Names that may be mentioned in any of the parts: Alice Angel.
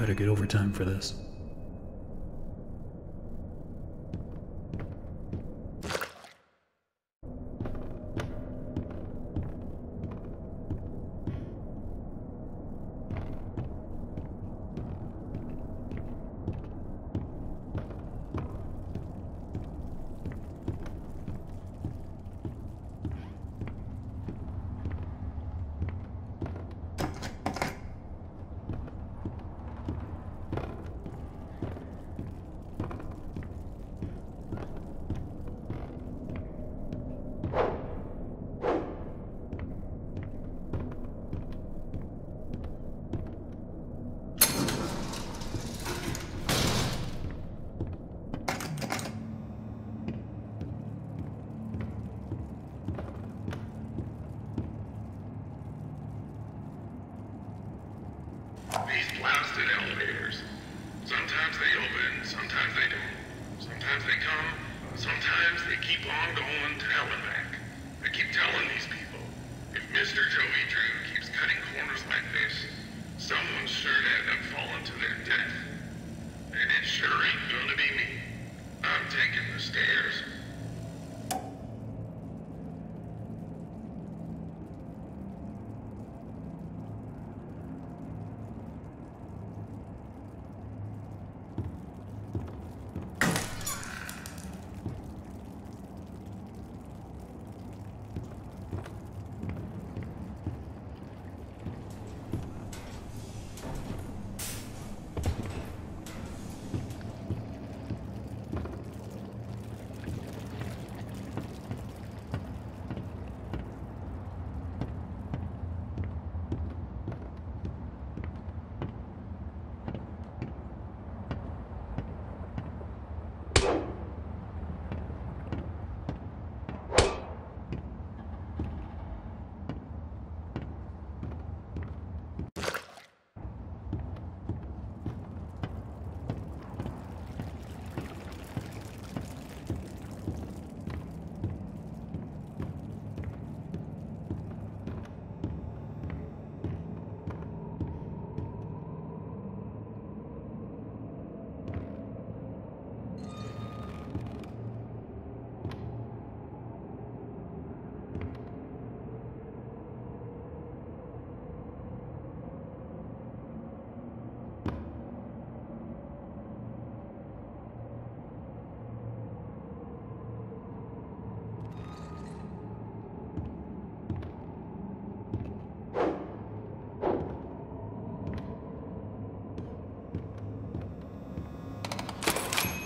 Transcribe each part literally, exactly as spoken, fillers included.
better get overtime for this.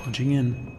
Punching in.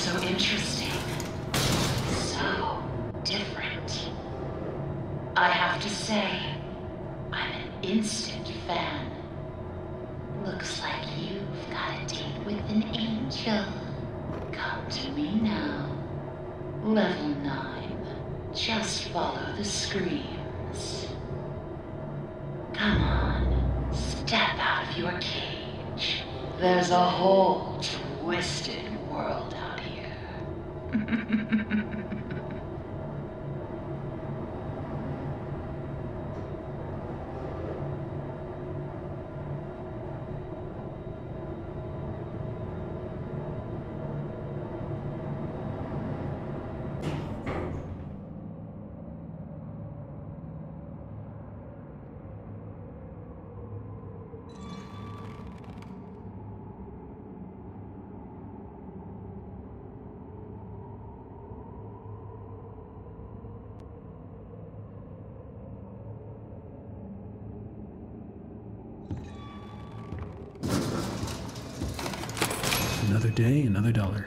so interesting, so different. I have to say, I'm an instant fan. Looks like you've got a date with an angel. Come to me now. Level nine. Just follow the screams. Come on, step out of your cage. There's a whole twisted world out here. Another day, another dollar.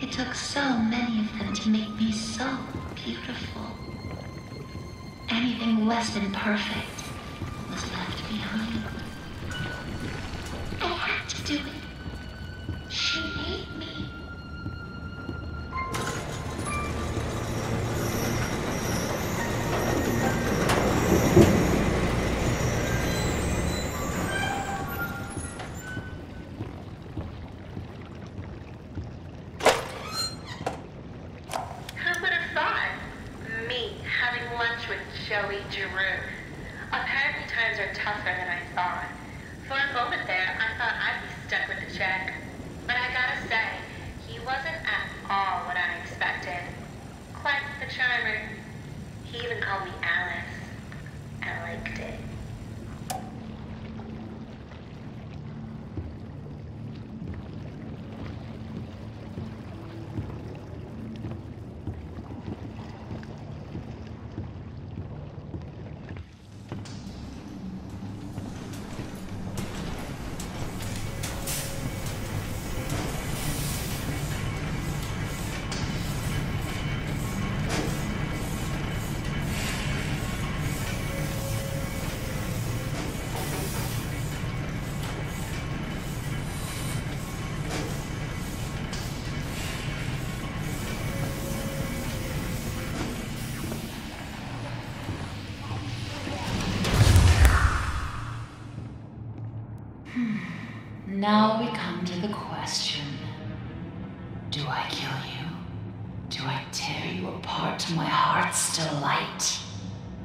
It took so many of them to make me so beautiful. Anything less than perfect was left behind. I had to do it. She made me. Now we come to the question. Do I kill you? Do I tear you apart to my heart's delight?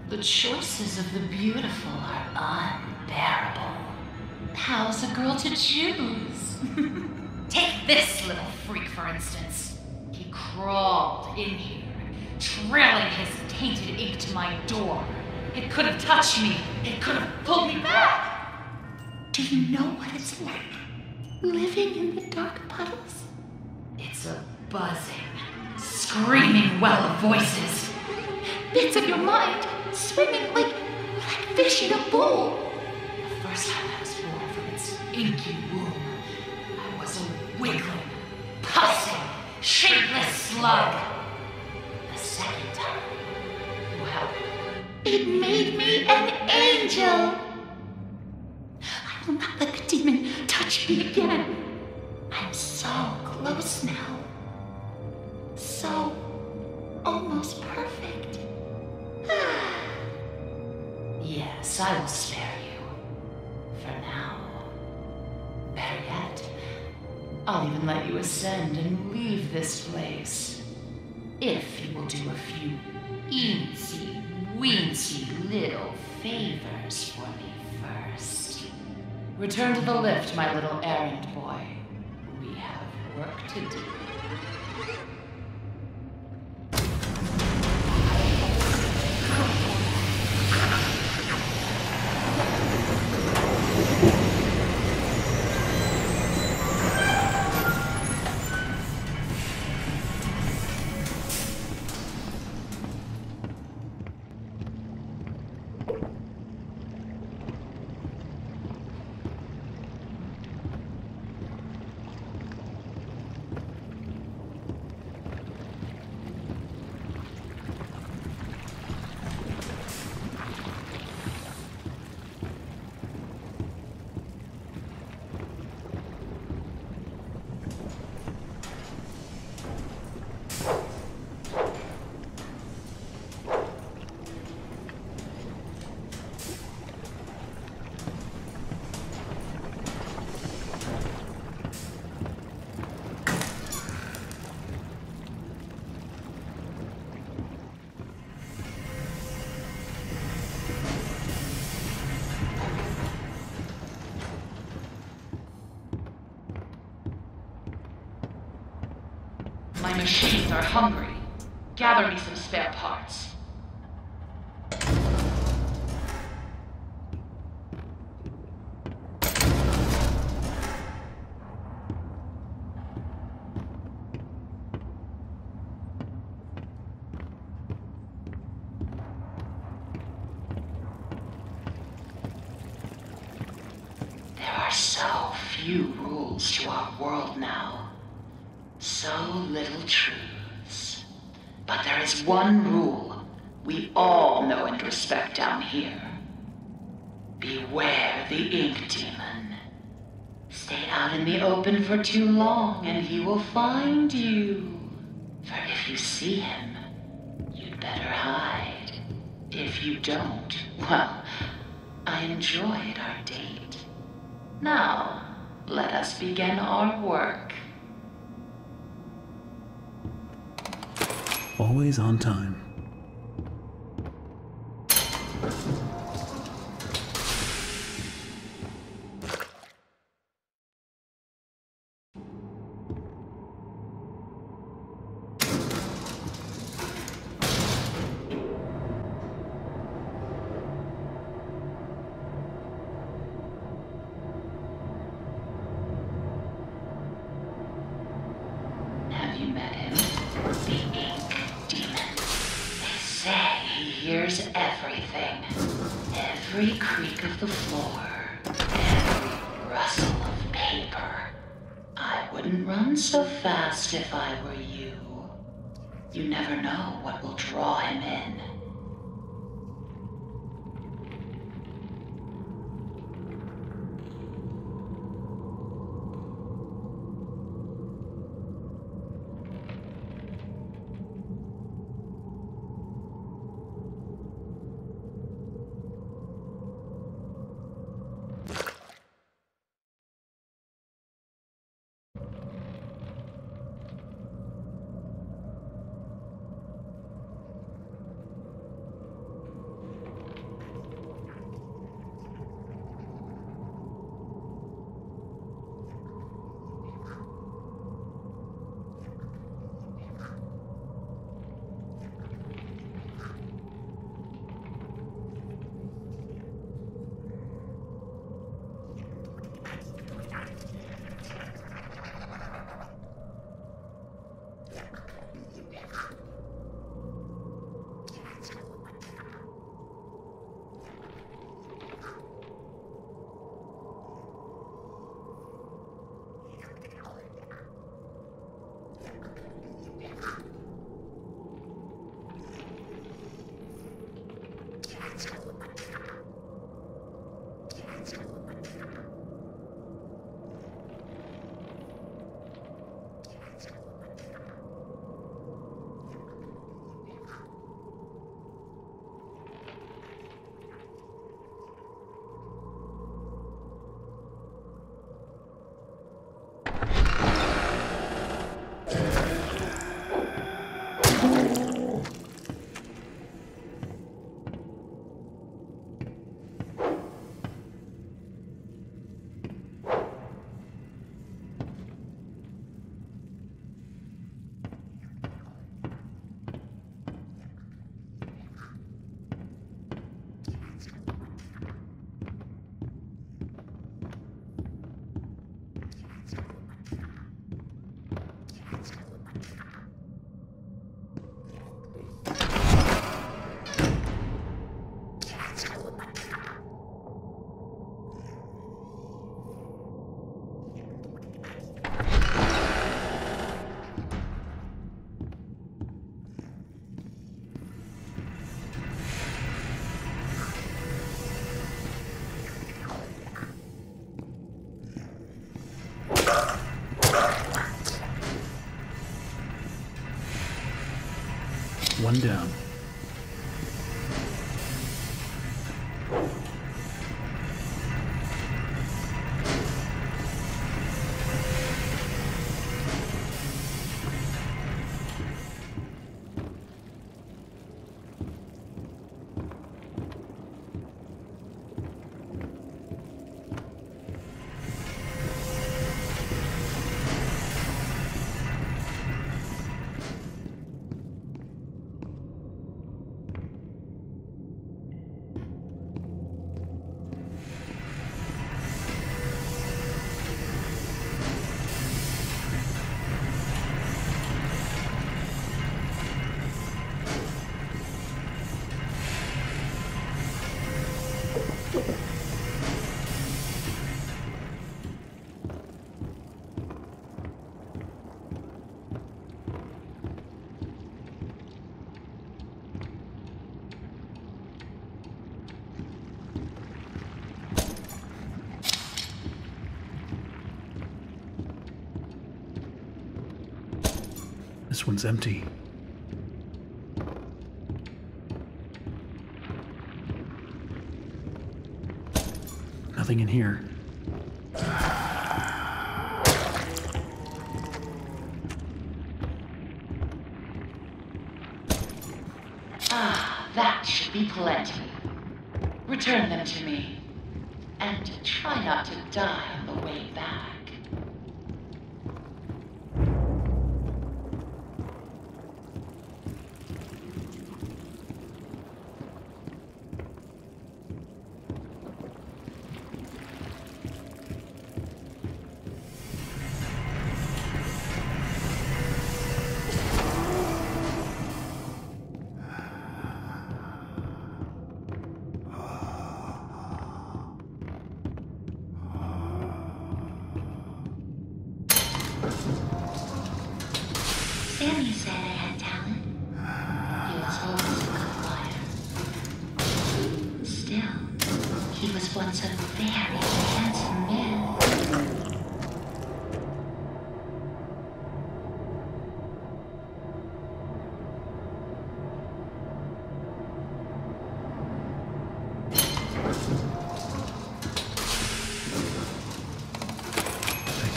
The choices of the beautiful are unbearable. How's a girl to choose? Take this little freak, for instance. He crawled in here, trailing his tainted ink to my door. It could have touched me. It could have pulled me back. Do you know what it's like living in the dark puddles? It's a buzzing, screaming well of voices. Bits of your mind swimming like, like fish in a bowl. The first time I was born from its inky womb, I was a wiggling, pussing, shapeless slug. The second time, well, it made me an angel. I will not let the demon touch me again. I'm so close now. So almost perfect. Yes, I will spare you. For now. Better yet, I'll even let you ascend and leave this place. If you will do a few eensy, weensy little favors for me first. Return to the lift, my little errand boy. We have work to do. The machines are hungry. Gather me some spare parts. There are so few rules to our world now. So little truths. But there is one rule we all know and respect down here. Beware the ink demon. Stay out in the open for too long and he will find you. For if you see him, you'd better hide. If you don't, well, I enjoyed our date. Now, let us begin our work. Always on time. Have you met him? The ink demon. They say he hears everything. Every creak of the floor. Every rustle of paper. I wouldn't run so fast if I were you. You never know what will draw him in. One down. This one's empty. Nothing in here. Ah, that should be plenty. Return them to me. And try not to die on the way back.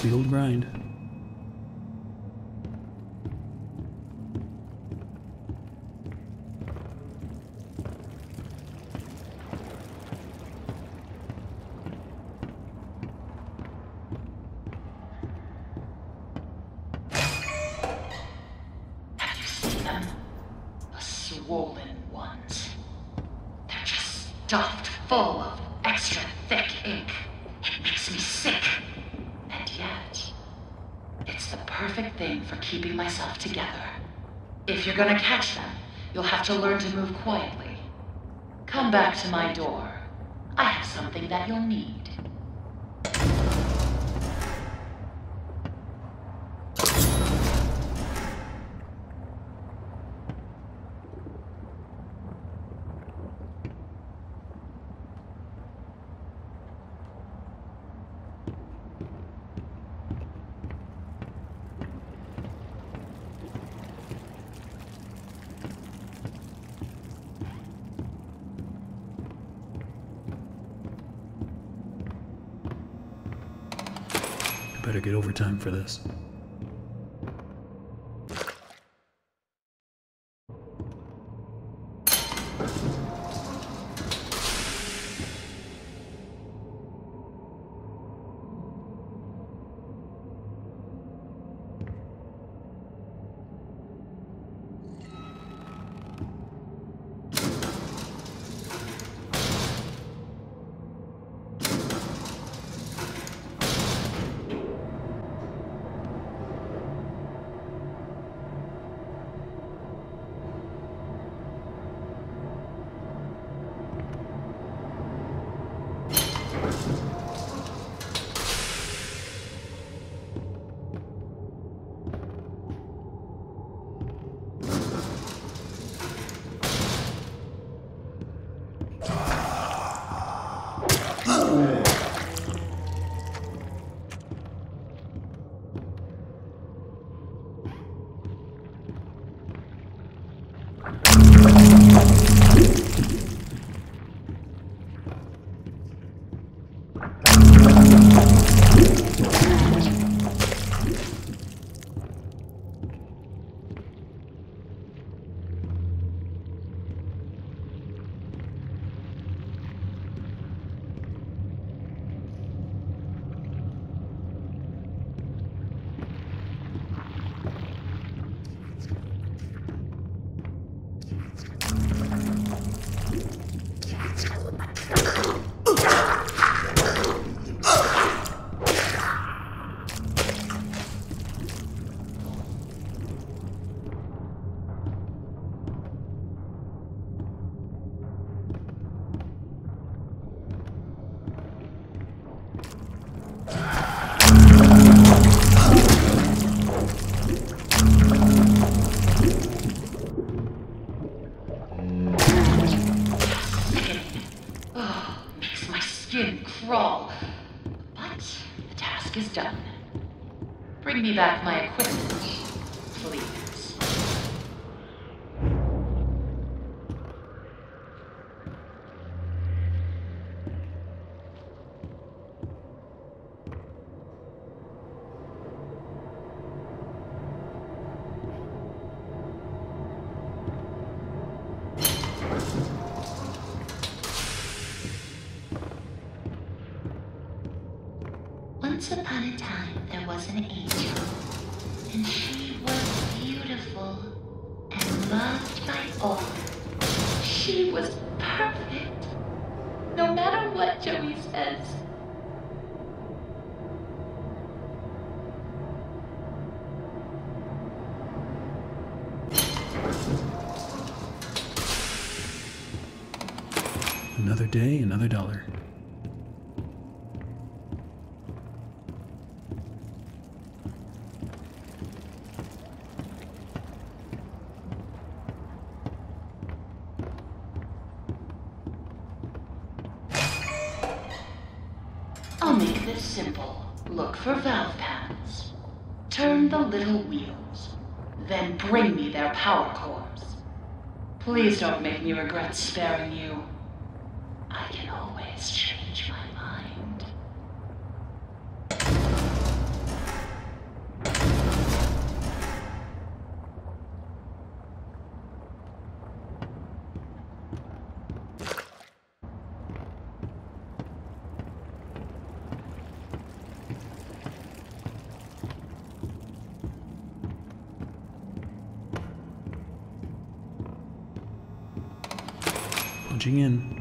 The old grind. Have you seen them? The swollen ones. They're just stuffed full of extra thick ink. It makes me sick. Perfect thing for keeping myself together. If you're gonna catch them, you'll have to learn to move quietly. Come back to my door. I have something that you'll need. better get overtime for this. Crawl. But the task is done. Bring me back my equipment, please. Once upon a time, there was an angel, and she was beautiful and loved by all. She was perfect, no matter what Joey says. Another day, another dollar. Simple. Look for valve pads. Turn the little wheels. Then bring me their power cores. Please don't make me regret sparing you. I can always change my mind. In.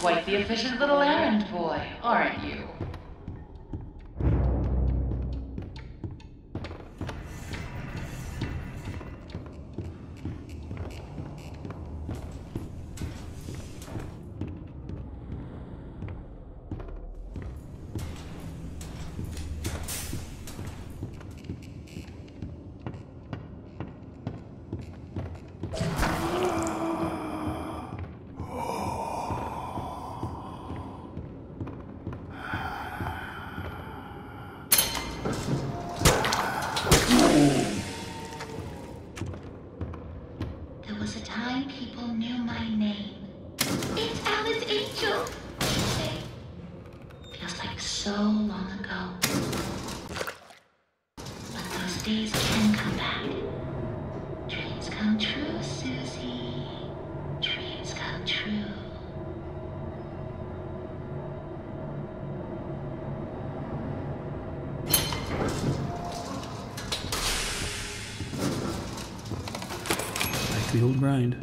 Quite the efficient little errand boy, aren't you? There was a time people knew my name. It's Alice Angel, they say. Feels like so long ago. But those days can come back. Dreams come true, Susie. Dreams come true. The old grind.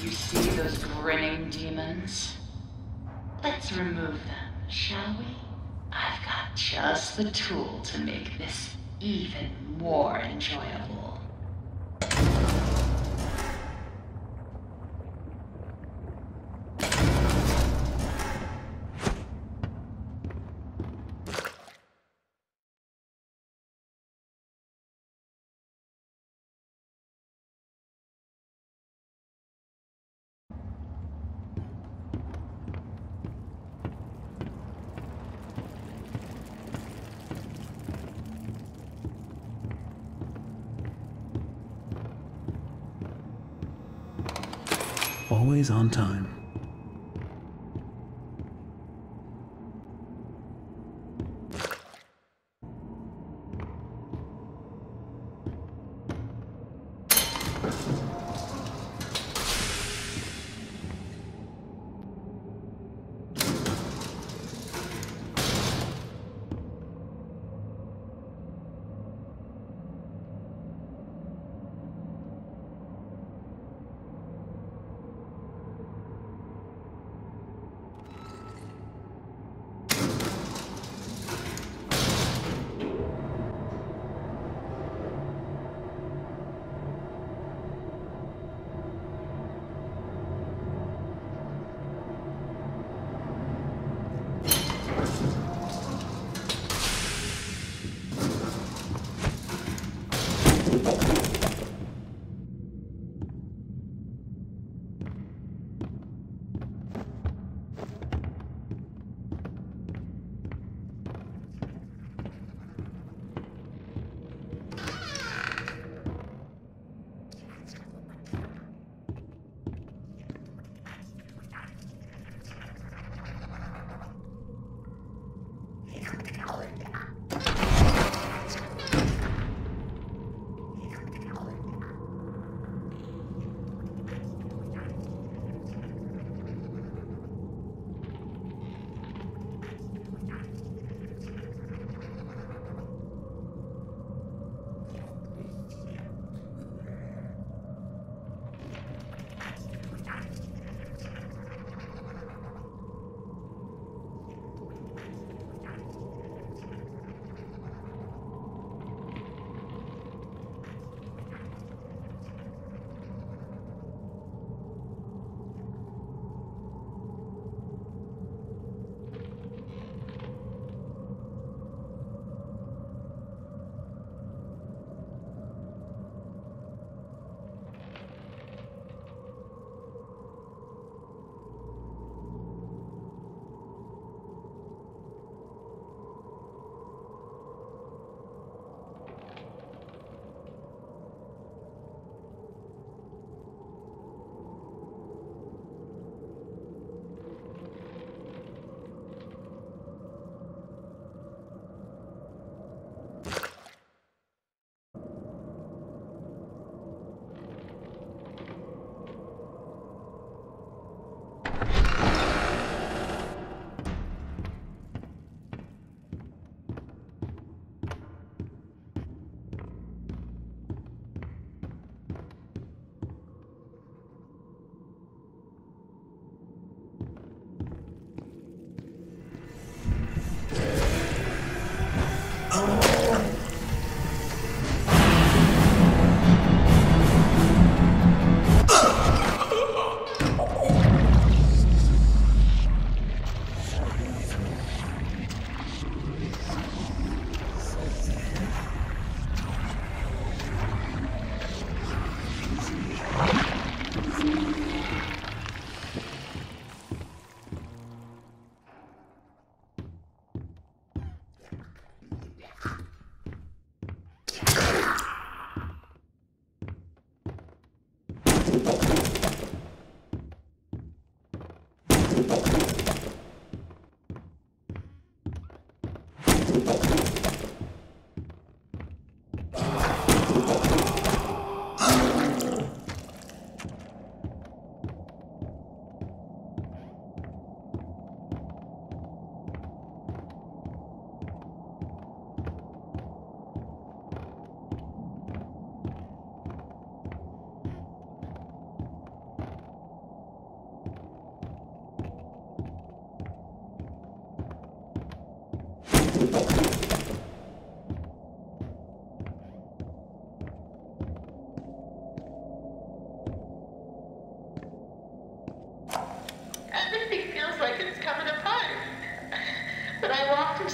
You see those grinning demons? Let's remove them, shall we? I've got just the tool to make this even more enjoyable. always on time.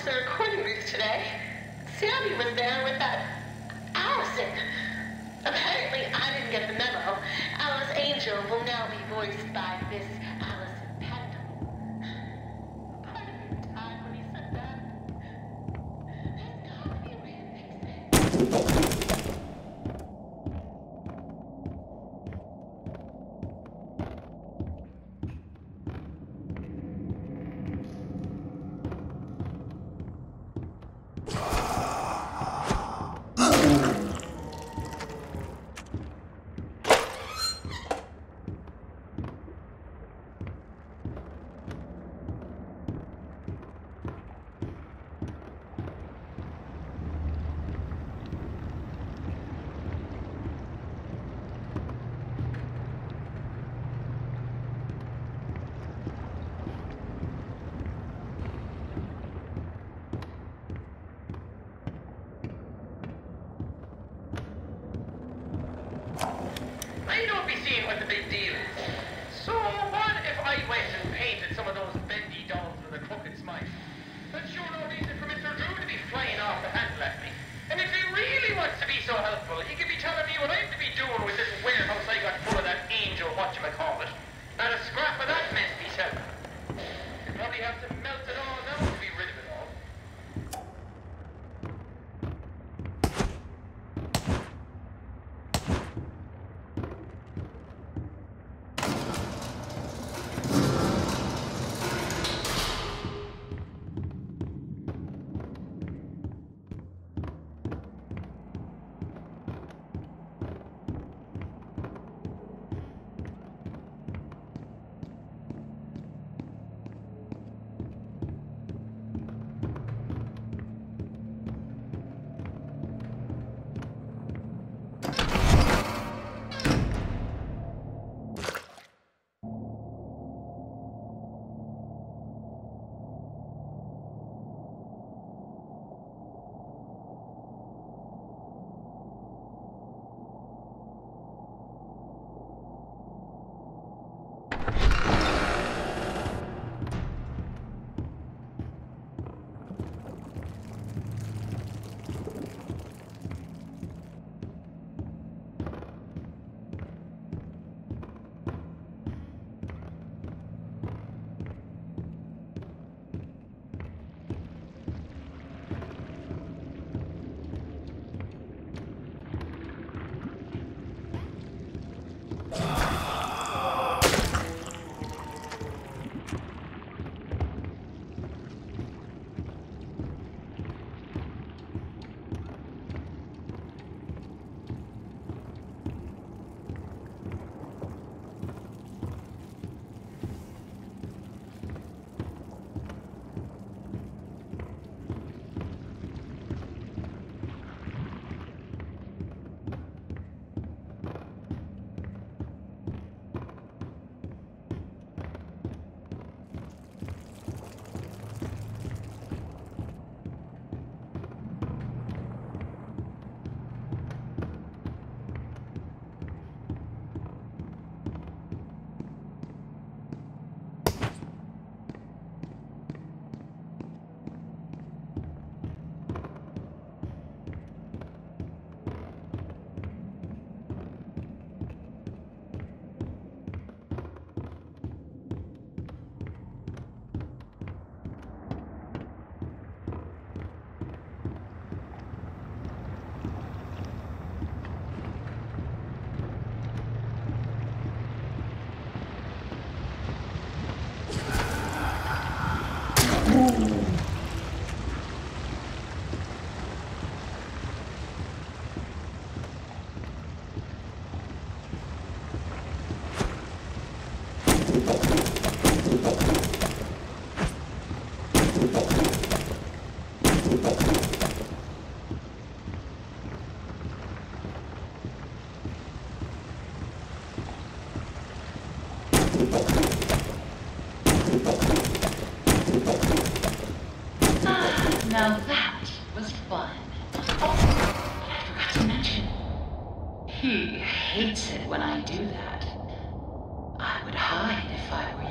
The recording booth today. Sammy was there with that Allison. Apparently, I didn't get the memo. Alice Angel will now be voiced by Miss Alice. seeing what the big deal is. So what if I went and painted some of those bendy dolls with a crooked smile? That's sure no reason for Mister Drew to be flying off the handle at me. And if he really wants to be so helpful, he could be telling me what I have to be doing with this warehouse I got full of that angel whatchamacallit. Not a scrap of that mess myself. You'd probably have to melt it all down to be rid of it all. Now that was fun. Oh, I forgot to mention, he hates it when I do that. I would hide if I were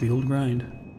to the old grind.